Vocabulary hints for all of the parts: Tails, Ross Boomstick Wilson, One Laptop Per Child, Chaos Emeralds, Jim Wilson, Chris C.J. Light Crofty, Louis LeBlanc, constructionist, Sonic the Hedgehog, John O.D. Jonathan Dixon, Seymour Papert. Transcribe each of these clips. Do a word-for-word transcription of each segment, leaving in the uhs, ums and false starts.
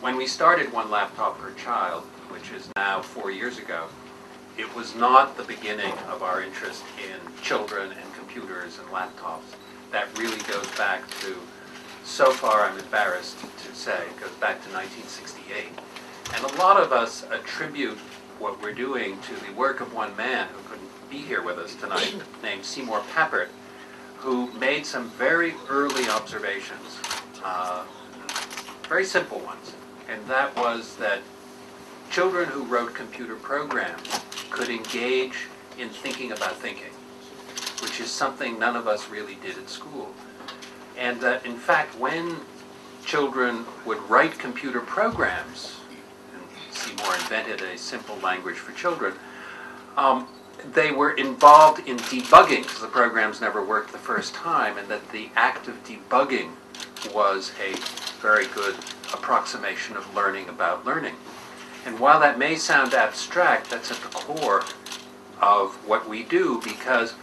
When we started One Laptop Per Child, which is now four years ago, it was not the beginning of our interest in children and computers and laptops. That really goes back to, so far I'm embarrassed to say, it goes back to nineteen sixty-eight. And a lot of us attribute what we're doing to the work of one man who couldn't be here with us tonight, named Seymour Papert, who made some very early observations, uh, very simple ones. And that was that children who wrote computer programs could engage in thinking about thinking, which is something none of us really did at school. And that, in fact, when children would write computer programs, and Seymour invented a simple language for children, um, they were involved in debugging, because the programs never worked the first time, and that the act of debugging was a very good approximation of learning about learning. And while that may sound abstract, that's at the core of what we do, because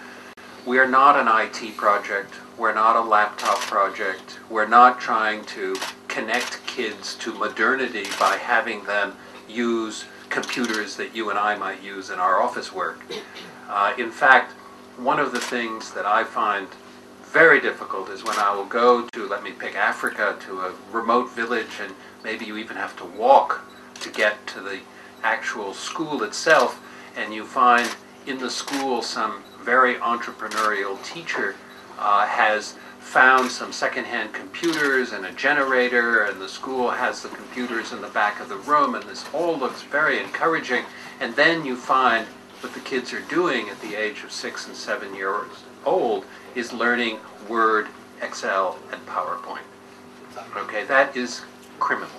we are not an I T project, we're not a laptop project, we're not trying to connect kids to modernity by having them use computers that you and I might use in our office work. Uh, in fact, one of the things that I find very difficult is when I will go to, let me pick Africa, to a remote village, and maybe you even have to walk to get to the actual school itself, and you find in the school some very entrepreneurial teacher uh, has found some secondhand computers and a generator, and the school has the computers in the back of the room, and this all looks very encouraging. And then you find what the kids are doing at the age of six and seven years old is learning Word, Excel, and PowerPoint. Okay, that is criminal.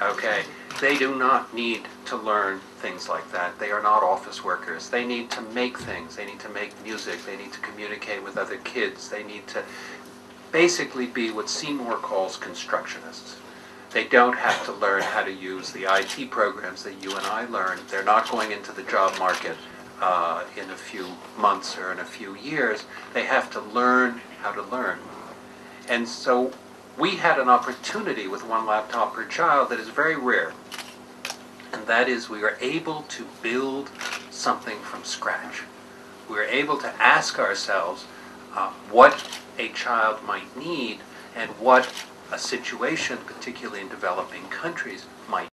Okay, they do not need to learn things like that. They are not office workers. They need to make things. They need to make music. They need to communicate with other kids. They need to basically be what Seymour calls constructionists. They don't have to learn how to use the I T programs that you and I learned. They're not going into the job market uh, in a few months or in a few years. They have to learn how to learn. And so we had an opportunity with One Laptop Per Child that is very rare, and that is we are able to build something from scratch. We are able to ask ourselves uh, what a child might need and what a situation, particularly in developing countries, might